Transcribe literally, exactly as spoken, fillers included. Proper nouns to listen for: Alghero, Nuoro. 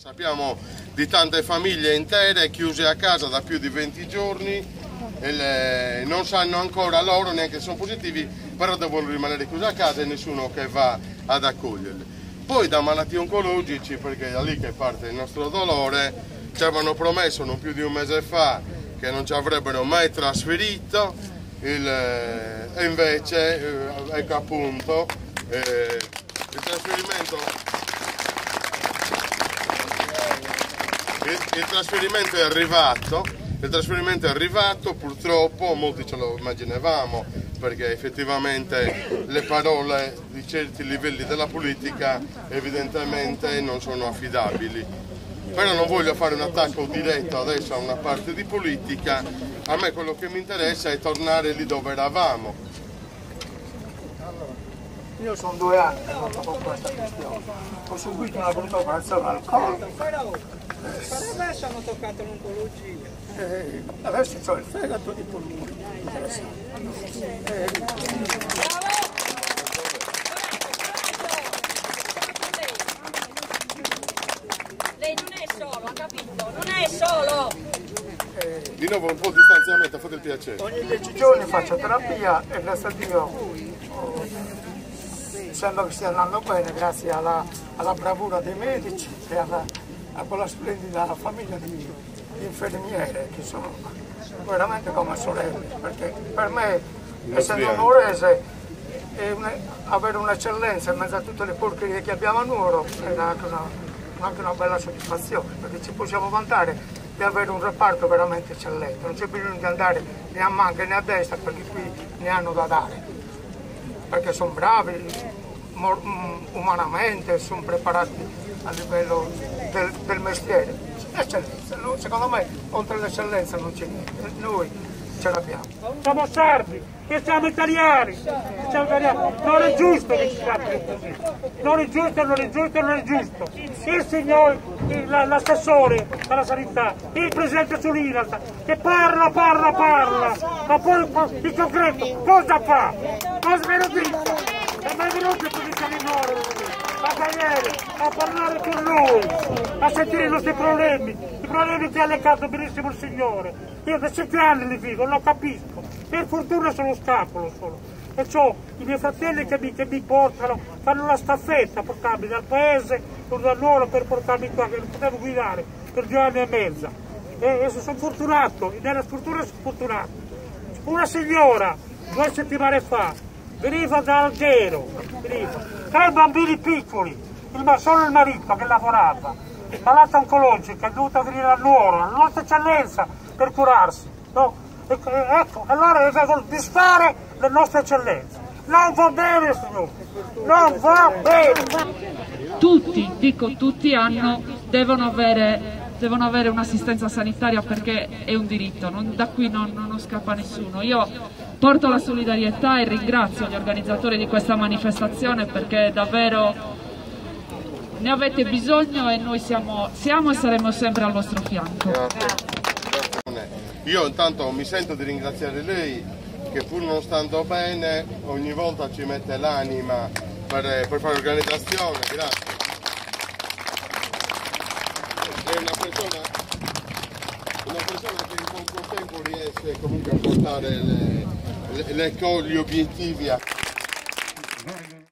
Sappiamo di tante famiglie intere chiuse a casa da più di venti giorni e le... non sanno ancora loro neanche se sono positivi, però devono rimanere chiuse a casa e nessuno che va ad accoglierli. Poi da malattie oncologici, perché è da lì che parte il nostro dolore, ci avevano promesso non più di un mese fa che non ci avrebbero mai trasferito, il, e invece, ecco appunto, eh, il trasferimento... Il, il trasferimento è arrivato, il trasferimento è arrivato, purtroppo molti ce lo immaginavamo, perché effettivamente le parole di certi livelli della politica evidentemente non sono affidabili. Però non voglio fare un attacco diretto adesso a una parte di politica, a me quello che mi interessa è tornare lì dove eravamo. Io sono due anni che ho fatto questa questione, ho subito una brutta operazione al collo. Quando mai ci hanno toccato l'oncologia? Eh, adesso c'ho il fegato di polmone. Eh, lei non è solo, ha capito? Non è solo! Eh, di nuovo un po' di distanziamento, fate il piacere. Ogni dieci giorni faccio terapia e grazie a Dio oh, sembra che stia andando bene grazie alla, alla bravura dei medici e alla... a quella splendida famiglia di, di infermiere che sono veramente come sorelle, perché per me, essendo nuorese, avere un'eccellenza in mezzo a tutte le porcherie che abbiamo a Nuoro è anche una, anche una bella soddisfazione, perché ci possiamo vantare di avere un reparto veramente eccellente, non c'è bisogno di andare né a manca né a destra perché qui ne hanno da dare, perché sono bravi umanamente, sono preparati a livello del, del mestiere. Eccellenza, secondo me oltre all'eccellenza non c'è niente, noi ce l'abbiamo. Siamo sardi, che siamo italiani, che siamo italiani, non è giusto che ci facciano così, non è giusto, non è giusto, non è giusto. Il signor, l'assessore alla sanità, il presidente Sull'Inalta, che parla, parla, parla, ma poi in concreto cosa fa? Cosa me lo dice? E mai venuto in posizione di Nuoro a venire, a parlare con noi, a sentire i nostri problemi, i problemi che ha legato benissimo il Signore. Io da sette anni li vivo, lo capisco, per fortuna sono scapolo solo. E ho i miei fratelli che mi, che mi portano, fanno la staffetta a portarmi dal paese, da loro per portarmi qua, che non potevo guidare per due anni e mezza. E, e sono fortunato, nella sfortuna sono fortunato. Una signora, due settimane fa, veniva da Alghero, tre bambini piccoli, il, solo il marito che lavorava, malata oncologica, è dovuta venire a Nuoro, alla nostra eccellenza per curarsi. No? E, e, ecco, allora devono disfare le nostre eccellenze. Non va bene, signori, non va bene. Tutti, dico tutti, hanno, devono avere... devono avere un'assistenza sanitaria perché è un diritto, non, da qui non, non scappa nessuno. Io porto la solidarietà e ringrazio gli organizzatori di questa manifestazione perché davvero ne avete bisogno e noi siamo, siamo e saremo sempre al vostro fianco. Io intanto mi sento di ringraziare lei che pur non stando bene ogni volta ci mette l'anima per, per fare organizzazione, grazie. È una persona, una persona che in poco tempo riesce comunque a portare le, le, le, gli obiettivi a...